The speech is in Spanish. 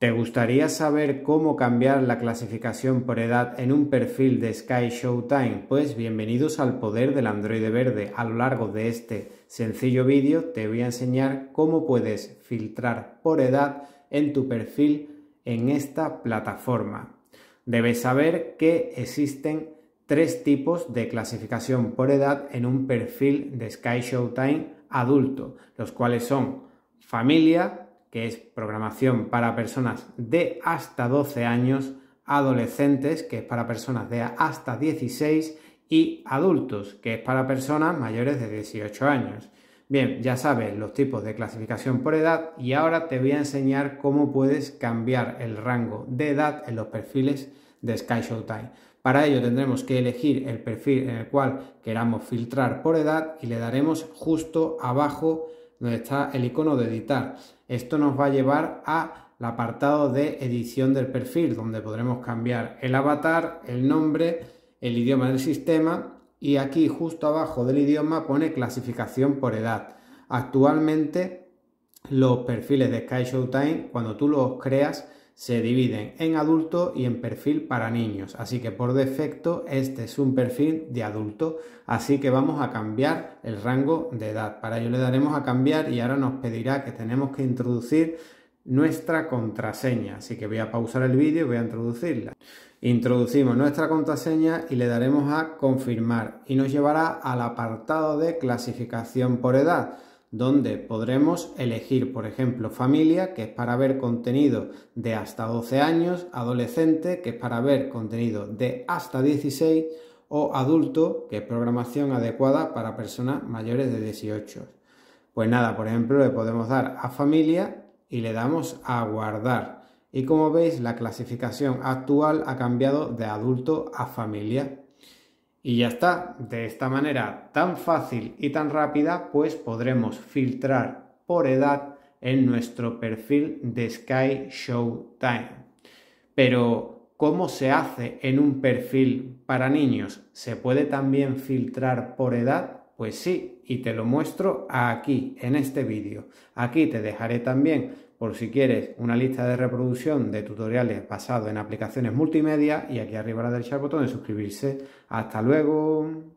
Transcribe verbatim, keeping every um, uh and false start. ¿Te gustaría saber cómo cambiar la clasificación por edad en un perfil de Sky Showtime? Pues bienvenidos al poder del androide verde. A lo largo de este sencillo vídeo te voy a enseñar cómo puedes filtrar por edad en tu perfil en esta plataforma. Debes saber que existen tres tipos de clasificación por edad en un perfil de Sky Showtime adulto, los cuales son familia, que es programación para personas de hasta doce años, adolescentes, que es para personas de hasta dieciséis, y adultos, que es para personas mayores de dieciocho años. Bien, ya sabes los tipos de clasificación por edad y ahora te voy a enseñar cómo puedes cambiar el rango de edad en los perfiles de Sky Showtime. Para ello tendremos que elegir el perfil en el cual queramos filtrar por edad y le daremos justo abajo donde está el icono de editar. Esto nos va a llevar al apartado de edición del perfil, donde podremos cambiar el avatar, el nombre, el idioma del sistema, y aquí justo abajo del idioma pone clasificación por edad. Actualmente los perfiles de Sky Showtime, cuando tú los creas, se dividen en adulto y en perfil para niños, así que por defecto este es un perfil de adulto, así que vamos a cambiar el rango de edad. Para ello le daremos a cambiar y ahora nos pedirá que tenemos que introducir nuestra contraseña, así que voy a pausar el vídeo y voy a introducirla. Introducimos nuestra contraseña y le daremos a confirmar y nos llevará al apartado de clasificación por edad, donde podremos elegir, por ejemplo, familia, que es para ver contenido de hasta doce años, adolescente, que es para ver contenido de hasta dieciséis, o adulto, que es programación adecuada para personas mayores de dieciocho. Pues nada, por ejemplo, le podemos dar a familia y le damos a guardar. Y como veis, la clasificación actual ha cambiado de adulto a familia. Y ya está, de esta manera tan fácil y tan rápida, pues podremos filtrar por edad en nuestro perfil de Sky Showtime. Pero, ¿cómo se hace en un perfil para niños? ¿Se puede también filtrar por edad? Pues sí, y te lo muestro aquí, en este vídeo. Aquí te dejaré también, por si quieres, una lista de reproducción de tutoriales basados en aplicaciones multimedia y aquí arriba le derecha el botón de suscribirse. ¡Hasta luego!